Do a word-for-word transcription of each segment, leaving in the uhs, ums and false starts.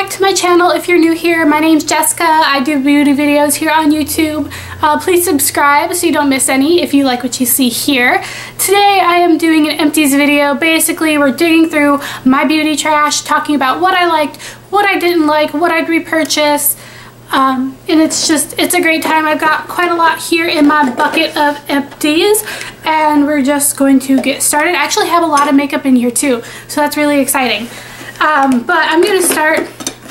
back to my channel if you're new here. My name's Jessica. I do beauty videos here on YouTube. Uh, please subscribe so you don't miss any if you like what you see here. Today I am doing an empties video. Basically, we're digging through my beauty trash, talking about what I liked, what I didn't like, what I'd repurchase. Um, and it's just, it's a great time. I've got quite a lot here in my bucket of empties, and we're just going to get started. I actually have a lot of makeup in here too, so that's really exciting. Um, but I'm going to start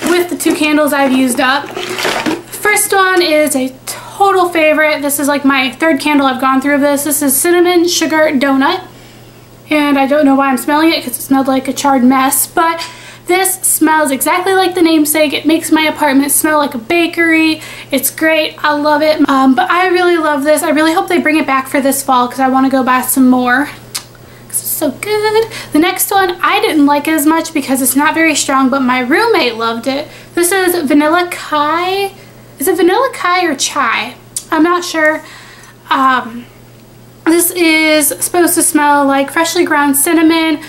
with the two candles I've used up. First one is a total favorite. This is like my third candle I've gone through of this. This is Cinnamon Sugar Donut, and I don't know why I'm smelling it because it smelled like a charred mess, but this smells exactly like the namesake. It makes my apartment smell like a bakery. It's great. I love it. Um, but I really love this. I really hope they bring it back for this fall because I want to go buy some more. It's so good. The next one I didn't like as much because it's not very strong, but my roommate loved it. This is Vanilla Chai. Is it Vanilla Chai or Chai? I'm not sure. Um, this is supposed to smell like freshly ground cinnamon,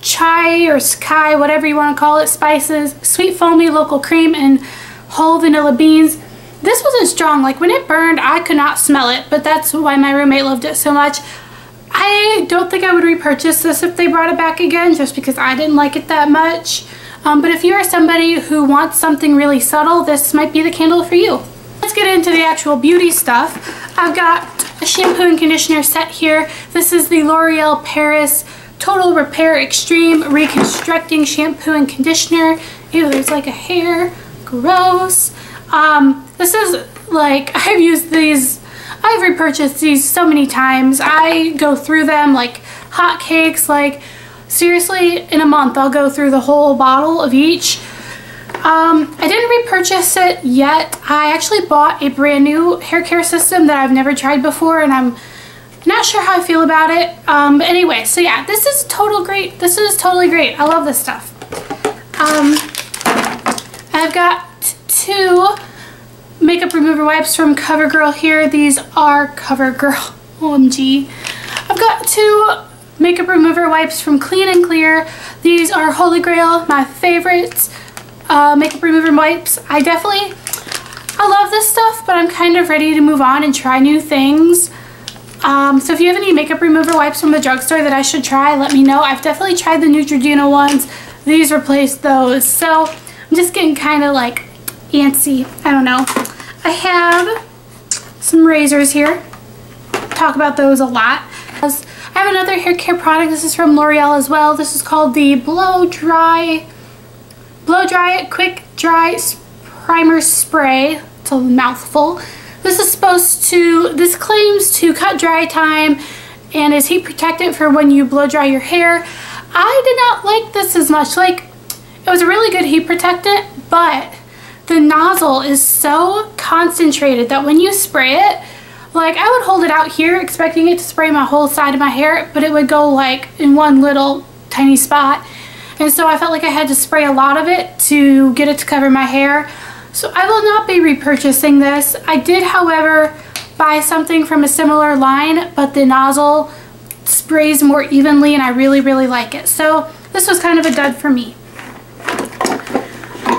chai or sky, whatever you want to call it, spices, sweet foamy local cream, and whole vanilla beans. This wasn't strong. Like, when it burned, I could not smell it, but that's why my roommate loved it so much. I don't think I would repurchase this if they brought it back again, just because I didn't like it that much. Um, but if you are somebody who wants something really subtle, this might be the candle for you. Let's get into the actual beauty stuff. I've got a shampoo and conditioner set here. This is the L'Oréal Paris Total Repair Extreme Reconstructing Shampoo and Conditioner. Ew, there's like a hair. Gross. Um, this is like, I've used these, I've repurchased these so many times. I go through them like hotcakes. Like, seriously, in a month I'll go through the whole bottle of each. Um, I didn't repurchase it yet. I actually bought a brand new hair care system that I've never tried before, and I'm not sure how I feel about it, um, but anyway, so yeah, this is total great. This is totally great. I love this stuff. Um, I've got two makeup remover wipes from CoverGirl here. These are CoverGirl. O M G. I've got two makeup remover wipes from Clean and Clear. These are Holy Grail, my favorites, uh, makeup remover wipes. I definitely, I love this stuff, but I'm kind of ready to move on and try new things. Um, so if you have any makeup remover wipes from the drugstore that I should try, let me know. I've definitely tried the Neutrogena ones. These replace those. So I'm just getting kind of like antsy. I don't know. I have some razors here. Talk about those a lot. I have another hair care product. This is from L'Oreal as well. This is called the Blow Dry, Blow Dry Quick Dry Primer Spray. It's a mouthful. This is supposed to, this claims to cut dry time and is heat protectant for when you blow dry your hair. I did not like this as much. Like, it was a really good heat protectant, but the nozzle is so concentrated that when you spray it, like, I would hold it out here expecting it to spray my whole side of my hair, but it would go like in one little tiny spot. And so I felt like I had to spray a lot of it to get it to cover my hair. So I will not be repurchasing this. I did, however, buy something from a similar line, but the nozzle sprays more evenly and I really, really like it. So this was kind of a dud for me.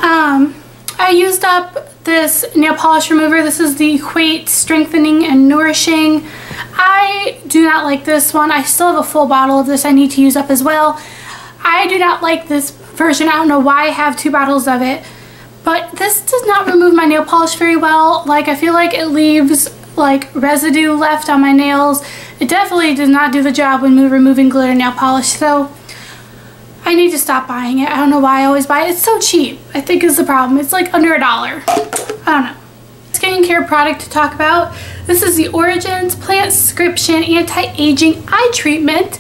Um, I used up this nail polish remover. This is the Equate Strengthening and Nourishing. I do not like this one. I still have a full bottle of this I need to use up as well. I do not like this version. I don't know why I have two bottles of it. But this does not remove my nail polish very well. Like, I feel like it leaves like residue left on my nails. It definitely does not do the job when removing glitter nail polish. So I need to stop buying it. I don't know why I always buy it. It's so cheap, I think, is the problem. It's like under a dollar. I don't know. Skincare product to talk about. This is the Origins Plant Scription Anti-Aging Eye Treatment.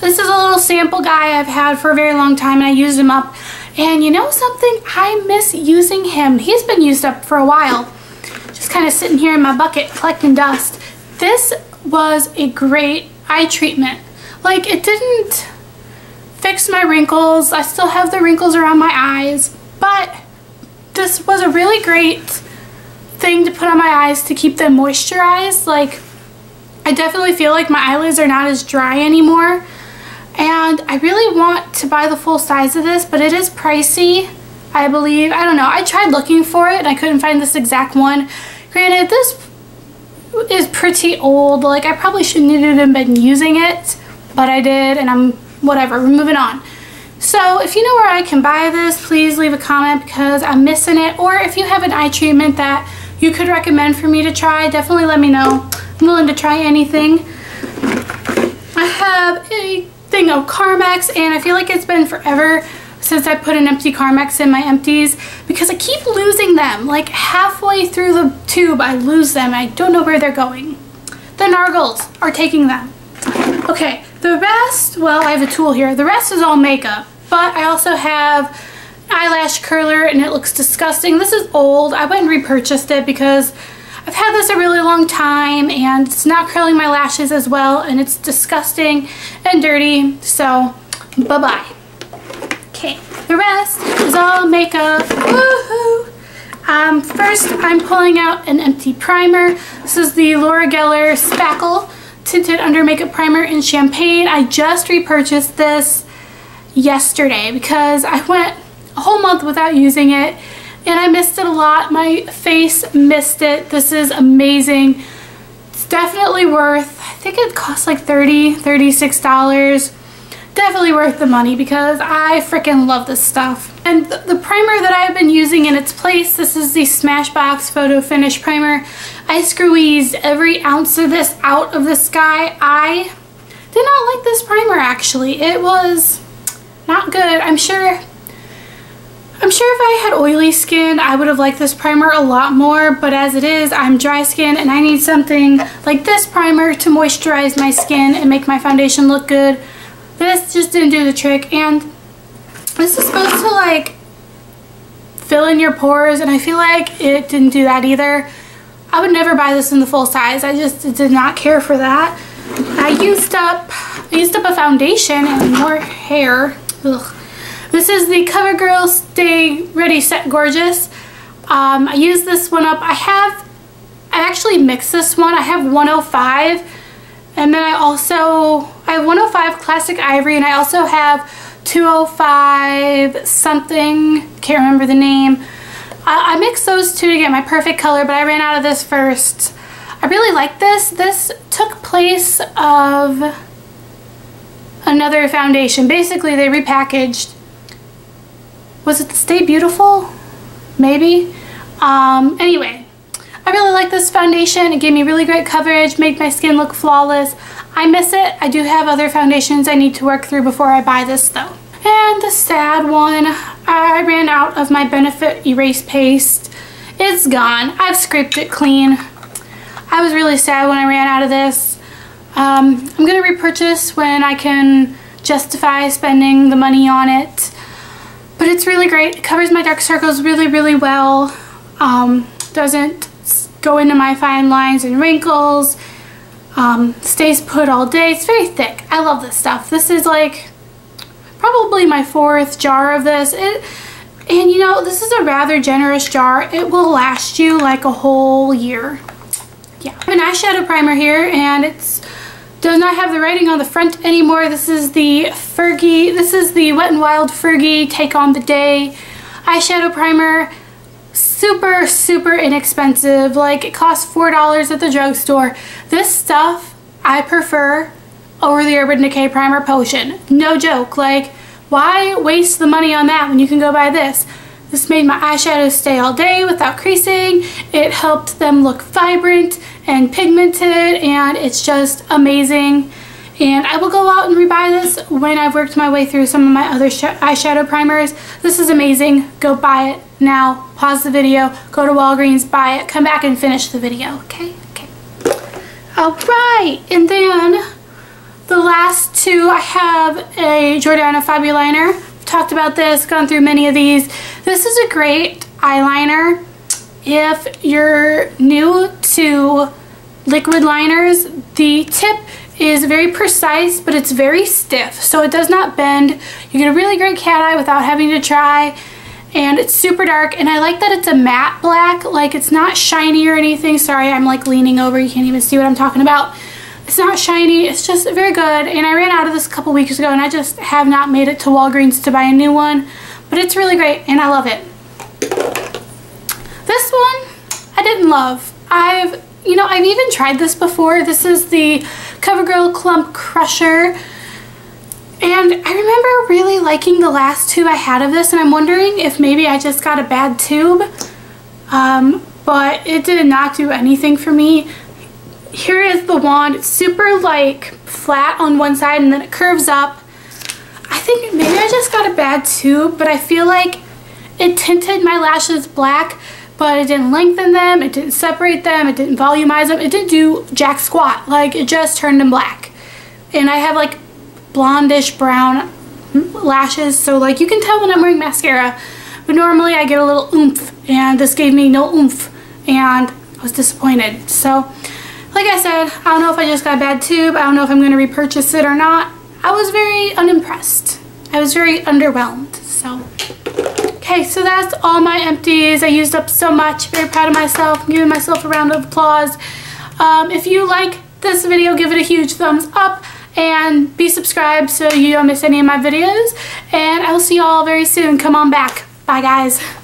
This is a little sample guy I've had for a very long time, and I used him up. And you know something? I miss using him. He's been used up for a while. Just kind of sitting here in my bucket collecting dust. This was a great eye treatment. Like, it didn't fix my wrinkles. I still have the wrinkles around my eyes. But this was a really great thing to put on my eyes to keep them moisturized. Like, I definitely feel like my eyelids are not as dry anymore. And I really want to buy the full size of this, but it is pricey. I believe. I don't know. I tried looking for it and I couldn't find this exact one. Granted, this is pretty old. Like, I probably shouldn't have been using it, but I did, and I'm whatever. We're moving on. So if you know where I can buy this, please leave a comment because I'm missing it. Or if you have an eye treatment that you could recommend for me to try, definitely let me know. I'm willing to try anything. I have a thing of Carmex, and I feel like it's been forever since I put an empty Carmex in my empties because I keep losing them. Like, halfway through the tube, I lose them. I don't know where they're going. The Nargles are taking them. Okay, the rest, well, I have a tool here. The rest is all makeup, but I also have an eyelash curler, and it looks disgusting. This is old. I went and repurchased it because I've had this a really long time, and it's not curling my lashes as well, and it's disgusting and dirty, so bye-bye. Okay, the rest is all makeup. Woohoo! Um, first, I'm pulling out an empty primer. This is the Laura Geller Spackle Tinted Under Makeup Primer in Champagne. I just repurchased this yesterday because I went a whole month without using it, and I missed it a lot. My face missed it. This is amazing. It's definitely worth, I think it cost like thirty dollars, thirty-six dollars. Definitely worth the money because I freaking love this stuff. And th the primer that I've been using in its place, this is the Smashbox Photo Finish Primer. I squeezed every ounce of this out of this guy. I did not like this primer, actually. It was not good. I'm sure... I'm sure if I had oily skin, I would have liked this primer a lot more, but as it is, I'm dry skin and I need something like this primer to moisturize my skin and make my foundation look good. This just didn't do the trick, and this is supposed to, like, fill in your pores, and I feel like it didn't do that either. I would never buy this in the full size. I just did not care for that. I used up, I used up a foundation and more hair. Ugh. This is the CoverGirl Stay Ready Set Gorgeous. Um, I used this one up. I have, I actually mixed this one. I have one oh five, and then I also, I have one oh five Classic Ivory, and I also have two oh five something, can't remember the name. I, I mixed those two to get my perfect color, but I ran out of this first. I really like this. This took place of another foundation. Basically, they repackaged. Was it the Stay Beautiful? Maybe. Um, anyway, I really like this foundation. It gave me really great coverage, made my skin look flawless. I miss it. I do have other foundations I need to work through before I buy this, though. And the sad one, I ran out of my Benefit Erase Paste. It's gone. I've scraped it clean. I was really sad when I ran out of this. Um, I'm going to repurchase when I can justify spending the money on it. But it's really great. It covers my dark circles really, really well. Um, doesn't go into my fine lines and wrinkles. Um, stays put all day. It's very thick. I love this stuff. This is like probably my fourth jar of this. It, and you know, this is a rather generous jar. It will last you like a whole year. Yeah. I have an eyeshadow primer here, and it's does not have the writing on the front anymore. This is the Fergie, this is the Wet n Wild Fergie Take on the Day eyeshadow primer. Super, super inexpensive. Like, it costs four dollars at the drugstore. This stuff I prefer over the Urban Decay Primer Potion. No joke. Like, why waste the money on that when you can go buy this? This made my eyeshadows stay all day without creasing. It helped them look vibrant and pigmented, and it's just amazing. And I will go out and rebuy this when I've worked my way through some of my other eyeshadow primers. This is amazing. Go buy it now. Pause the video. Go to Walgreens. Buy it. Come back and finish the video. Okay? Okay. Alright. And then the last two, I have a Jordana Fabuliner. I've talked about this. Gone through many of these. This is a great eyeliner. If you're new to liquid liners, the tip is very precise, but it's very stiff, so it does not bend. You get a really great cat eye without having to try, and it's super dark, and I like that it's a matte black. Like, it's not shiny or anything. Sorry, I'm like leaning over. You can't even see what I'm talking about. It's not shiny. It's just very good, and I ran out of this a couple weeks ago, and I just have not made it to Walgreens to buy a new one, but it's really great, and I love it. didn't love. I've, you know, I've even tried this before. This is the CoverGirl Clump Crusher. And I remember really liking the last tube I had of this, and I'm wondering if maybe I just got a bad tube. Um, but it did not do anything for me. Here is the wand. It's super like flat on one side and then it curves up. I think maybe I just got a bad tube, but I feel like it tinted my lashes black, but it didn't lengthen them, it didn't separate them, it didn't volumize them, it didn't do jack squat. Like, it just turned them black. And I have like blondish brown lashes, so like you can tell when I'm wearing mascara, but normally I get a little oomph, and this gave me no oomph, and I was disappointed. So like I said, I don't know if I just got a bad tube, I don't know if I'm going to repurchase it or not. I was very unimpressed. I was very underwhelmed. So, okay, so that's all my empties. I used up so much. Very proud of myself. I'm giving myself a round of applause. Um, if you like this video, give it a huge thumbs up and be subscribed so you don't miss any of my videos. And I will see you all very soon. Come on back. Bye, guys.